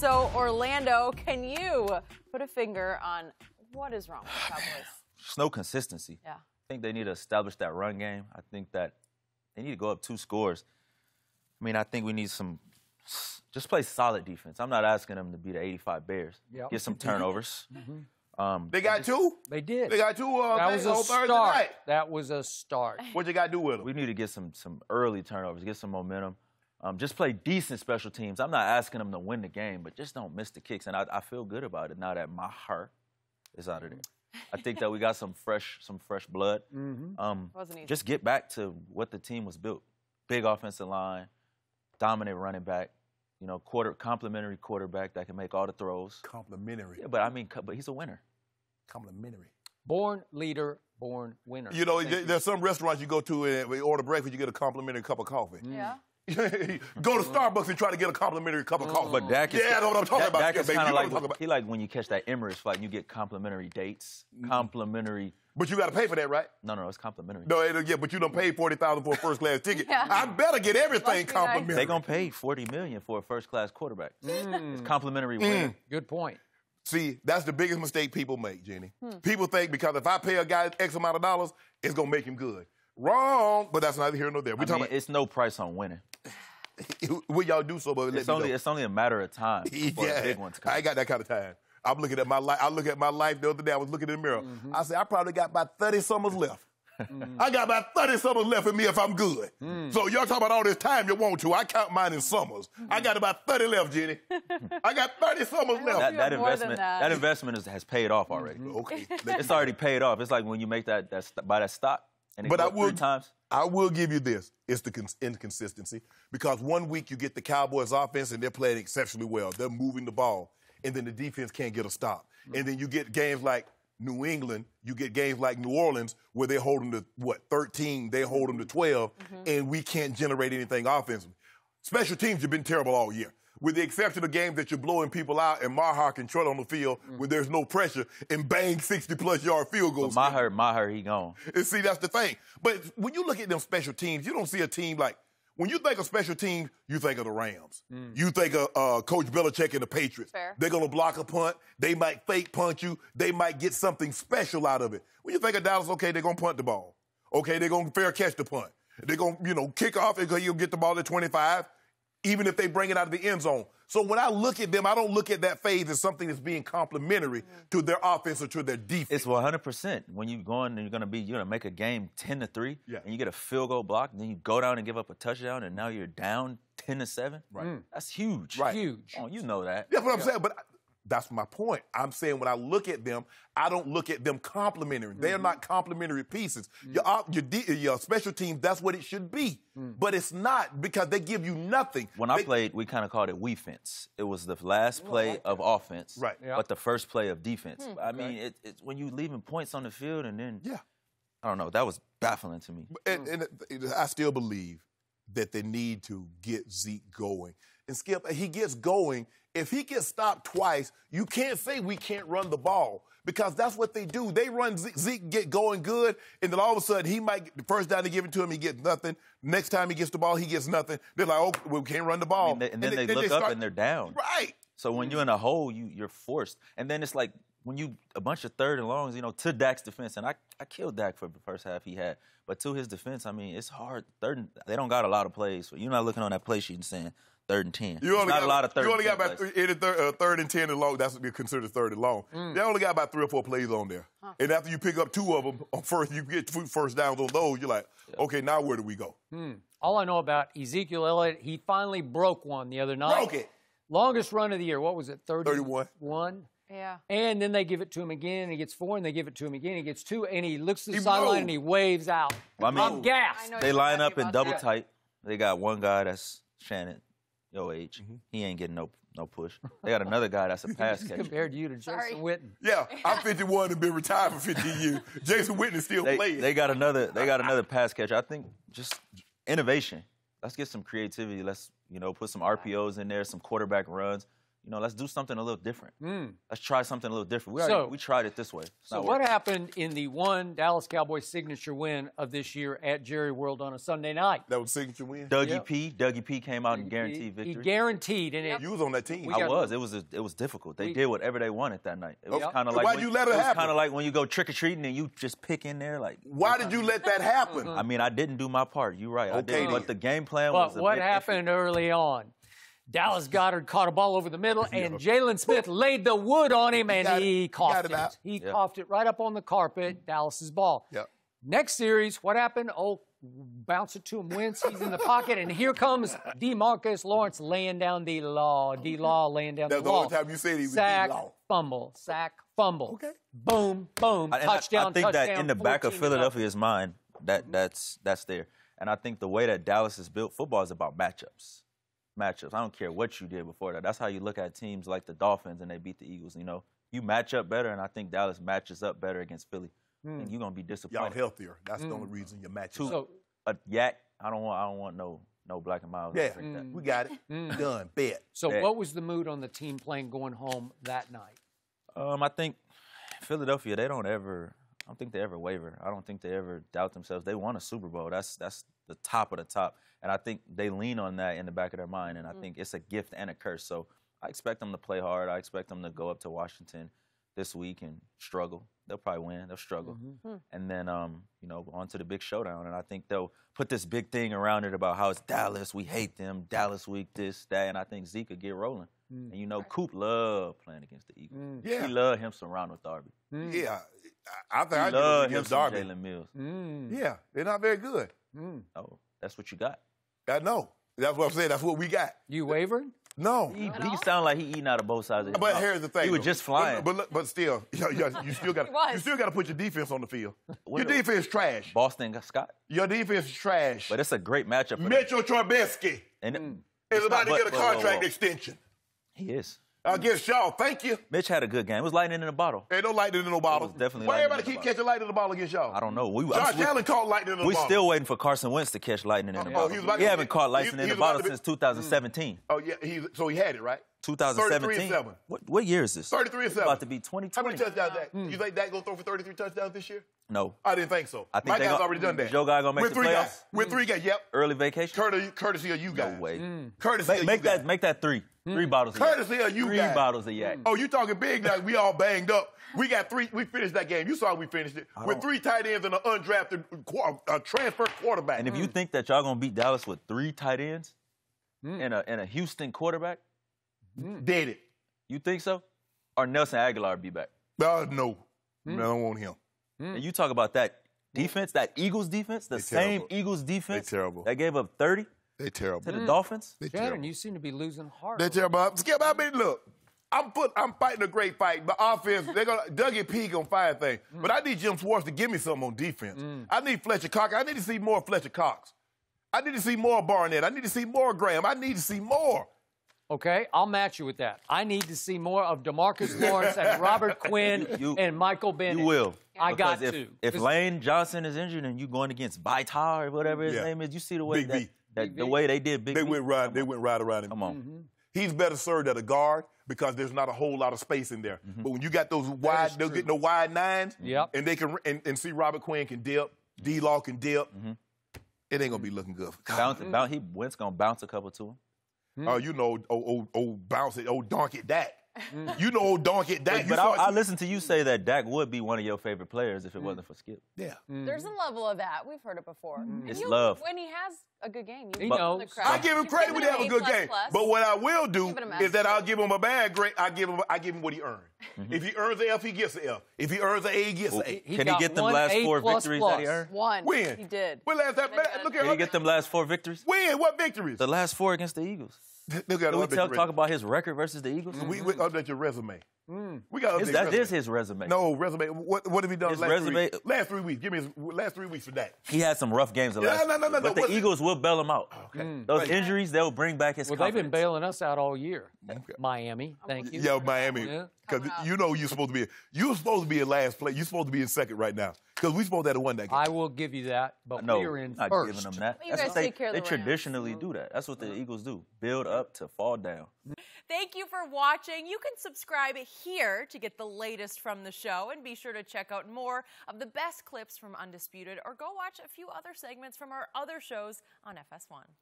So, Orlando, can you put a finger on what is wrong with the Cowboys? There's no consistency. Yeah. I think they need to establish that run game. I think that they need to go up 2 scores. I mean, I think we need some – just play solid defense. I'm not asking them to be the 85 Bears. Yep. Get some turnovers. Mm-hmm. They got 2? They did. They got 2 Thursday night. That was a start. What you got to do with them? We need to get some early turnovers, get some momentum. Just play decent special teams. I'm not asking them to win the game, but just don't miss the kicks. And I feel good about it now that my heart is out of there. I think that we got some fresh blood. Mm-hmm. Just get back to what the team was built. Big offensive line, dominant running back, you know, complimentary quarterback that can make all the throws. Complimentary. Yeah, but I mean, but he's a winner. Complimentary. Born leader, born winner. You know, there's some restaurants you go to and you order breakfast, you get a complimentary cup of coffee. Mm. Yeah. Go to Starbucks and try to get a complimentary cup of coffee. But Dak is, I know what I'm talking about. Dak is kind of like, he like when you catch that Emirates flight and you get complimentary dates, complimentary. But you got to pay for that, right? No, no, it's complimentary. No, yeah, but you done paid $40,000 for a first-class ticket. Yeah. I better get everything complimentary. They're going to pay $40 million for a first-class quarterback. Mm. It's complimentary winner. Good point. See, that's the biggest mistake people make, Jeannie. People think because if I pay a guy X amount of dollars, it's going to make him good. Wrong, but that's neither here nor there. We're talking about, it's no price on winning. Will y'all do so, but it's only a matter of time before the big ones come. I ain't got that kind of time. I'm looking at my life. I look at my life the other day. I was looking in the mirror. Mm-hmm. I said, I probably got about 30 summers left. Mm-hmm. I got about 30 summers left in me if I'm good. Mm. So y'all talking about all this time you want to. I count mine in summers. Mm-hmm. I got about 30 left, Jenny. I got 30 summers left. That investment has paid off already. Mm-hmm. Okay, it's already paid off. It's like when you make that stock. But I will give you this. It's the inconsistency. Because one week you get the Cowboys offense and they're playing exceptionally well. They're moving the ball. And then the defense can't get a stop. Mm-hmm. And then you get games like New England, you get games like New Orleans where they hold them to, what, 13, they hold them to 12, and we can't generate anything offensively. Special teams have been terrible all year. With the exception of games that you're blowing people out and Maher can trot on the field where there's no pressure and bang 60-plus yard field goals. But Maher, he gone. And see, that's the thing. But when you look at them special teams, you don't see a team like – when you think of special teams, you think of the Rams. Mm. You think of Coach Belichick and the Patriots. Fair. They're going to block a punt. They might fake punt you. They might get something special out of it. When you think of Dallas, okay, they're going to punt the ball. Okay, they're going to fair catch the punt. They're going to, you know, kick off and you'll get the ball at 25. Even if they bring it out of the end zone. So when I look at them, I don't look at that phase as something that's being complimentary to their offense or to their defense. It's 100%. When you go in and you're gonna make a game 10-3, and you get a field goal block, and then you go down and give up a touchdown, and now you're down 10-7. Right. Mm. That's huge. Right. Huge. Oh, you know that. That's what I'm saying. But that's my point. I'm saying when I look at them, I don't look at them complimentary. They're not complimentary pieces. Your special teams, that's what it should be. But it's not because they give you nothing. When I played, we kind of called it we-fence. It was the last play of offense, but the first play of defense. I mean, it's when you're leaving points on the field and then, I don't know, that was baffling to me. And I still believe that they need to get Zeke going. And Skip, he gets going. If he gets stopped twice, you can't say we can't run the ball because that's what they do. They run Zeke, get going good, and then all of a sudden he might get the first down they give it to him, he gets nothing. Next time he gets the ball, he gets nothing. They're like, oh, we can't run the ball. And then they look up and they're down. Right. So when you're in a hole, you're forced. And then it's like when you a bunch of 3rd and longs, you know, to Dak's defense, and I killed Dak for the first half he had, but to his defense, I mean, it's hard. They don't got a lot of plays, so you're not looking on that play sheet and saying, 3rd and 10. You only got about 3rd and 10 and long. That's what we consider 3rd and long. They only got about 3 or 4 plays on there. Huh. And after you pick up 2 of them, you get 2 first downs on those, you're like, okay, now where do we go? All I know about Ezekiel Elliott, he finally broke one the other night. Broke it. Longest run of the year. What was it, 31? Yeah. And then they give it to him again, and he gets 4, and they give it to him again, and he gets 2, and he looks to the sideline and he waves out. Well, I mean, I'm gassed. They line up in double tight. They got one guy that's Shannon. Yo, H, he ain't getting no push. They got another guy that's a pass catcher. Compared you to Jason Witten. Yeah, I'm 51 and been retired for 15 years. Jason Witten is still playing. They got another pass catcher. I think just innovation. Let's get some creativity. Let's put some RPOs in there, some quarterback runs. you know, let's do something a little different. Let's try something a little different. We tried it this way. So what happened in the one Dallas Cowboys signature win of this year at Jerry World on a Sunday night? That was signature win? Dougie P came out and guaranteed victory. He guaranteed. And you was on that team. I was. It was difficult. They did whatever they wanted that night. It was kind of like when you go trick-or-treating and you just pick in there. Like, why did you let that happen? I mean, I didn't do my part. You're right. I didn't. But the game plan was a bit. But what happened early on? Dallas Goedert caught a ball over the middle, and Jalen Smith laid the wood on him, and he coughed it. He coughed it right up on the carpet, Dallas's ball. Next series, what happened? Oh, bounce it to him, Wentz. He's in the pocket, and here comes DeMarcus Lawrence laying down the law. D-Law laying down the law. That's the only time you said he was sack, fumble, sack, fumble. Okay. Boom, boom, touchdown, touchdown. I think that in the back of Philadelphia's mind, that's there. And I think the way that Dallas is built, football is about matchups. I don't care what you did before that. That's how you look at teams like the Dolphins and they beat the Eagles. You know, you match up better, and I think Dallas matches up better against Philly. And you're gonna be disappointed. Y'all healthier. That's the only reason you match up. So, I don't want no black and mild. Yeah, we got it. Done. Bet. So what was the mood on the team playing going home that night? I think Philadelphia. I don't think they ever waver. I don't think they ever doubt themselves. They won a Super Bowl. That's the top of the top. And I think they lean on that in the back of their mind. And I think it's a gift and a curse. So I expect them to play hard. I expect them to go up to Washington this week and struggle. They'll probably win. They'll struggle. And then, you know, on to the big showdown. And I think they'll put this big thing around it about how it's Dallas. We hate them. Dallas week, this, that. And I think Zeke will get rolling. And, you know, Coop loved playing against the Eagles. He loved him some Ronald Darby. I think I love him some Jalen Mills. Yeah, they're not very good. Oh, that's what you got. I know. That's what I'm saying. That's what we got. You wavering? No. He sound like he eating out of both sides of his mouth. But here's the thing. He was just flying. But still, you still got to put your defense on the field. Your defense is trash. Boston Scott. Your defense is trash. But it's a great matchup. Mitchell Trubisky is about to get a contract extension. He is. Against y'all, thank you. Mitch had a good game. It was lightning in a bottle. Ain't no lightning in no bottle. Definitely. Why everybody keep catching lightning in the bottle against y'all? I don't know. Josh Allen caught lightning in the bottle. We're still waiting for Carson Wentz to catch lightning in the bottle. He haven't caught lightning in the bottle since 2017. Oh yeah, so he had it right. 2017. What year is this? 33-7. About to be 2020. How many touchdowns Dak? You think Dak gonna throw for 33 touchdowns this year? No, I didn't think so. I think my guy's already done that. Joe guy gonna make the playoffs. With 3 guys, yep. Early vacation. Courtesy of you guys. No way. Courtesy of you guys. Make that 3. 3 bottles of yak. Courtesy of you guys. 3 bottles of yak. Oh, you talking big like we all banged up. We got 3. We finished that game. You saw we finished it. With 3 tight ends and an undrafted transfer quarterback. And if you think that y'all gonna beat Dallas with 3 tight ends and a Houston quarterback, did it. You think so? Or Nelson Aguilar be back? No. I don't want him. And you talk about that defense, that Eagles defense, the same Eagles defense that gave up 30 to the Dolphins. Shannon, you seem to be losing heart. They're terrible. Skip, I mean, look, I'm fighting a great fight. The offense, Dougie P going to fire things. But I need Jim Schwartz to give me something on defense. I need Fletcher Cox. I need to see more Fletcher Cox. I need to see more Barnett. I need to see more Graham. I need to see more. Okay, I'll match you with that. I need to see more of DeMarcus Lawrence and Robert Quinn and Michael Bennett. You will. I got to. If Lane Johnson is injured and you're going against Baitar or whatever his name is, you see the way they did Big B. They went right around him. Come on. He's better served at a guard because there's not a whole lot of space in there. But when you got those wide, they'll get no wide 9s, and they can and see Robert Quinn can dip, D-Law can dip. It ain't gonna be looking good. Wentz gonna bounce a couple to him. Oh, you know, bounce it, donk it, Dak. You know, donk it, Dak. But I listened to you say that Dak would be one of your favorite players if it wasn't for Skip. Yeah. There's a level of that. We've heard it before. It's love. When he has a good game, you know the crowd. I give him credit when he has a good game. But what I will do is that I'll give him a bad grade. I give him what he earned. If he earns an F, he gets an F. If he earns an A, he gets an A. Can he get them last 4 victories that he earned? One. When? He did. When last that match? Look at him. Can he get them last 4 victories? When? What victories? The last 4 against the Eagles. We talk about his record versus the Eagles? We update your resume. We got update that is his resume. No, resume. What have he done last 3 weeks? Give me his last 3 weeks for that. He had some rough games the last week. But the Eagles will bail him out. Okay. Those injuries, they'll bring back his confidence. They've been bailing us out all year. Miami, thank you. Yeah, Miami. Because you know you're supposed to be in last place. You're supposed to be in second right now. Because we're supposed to have won that game. I will give you that, but we're in first. I'm not giving them that. That's what they traditionally do. That's what the Eagles do. Build up to fall down. Thank you for watching. You can subscribe here to get the latest from the show, and be sure to check out more of the best clips from Undisputed, or go watch a few other segments from our other shows on FS1.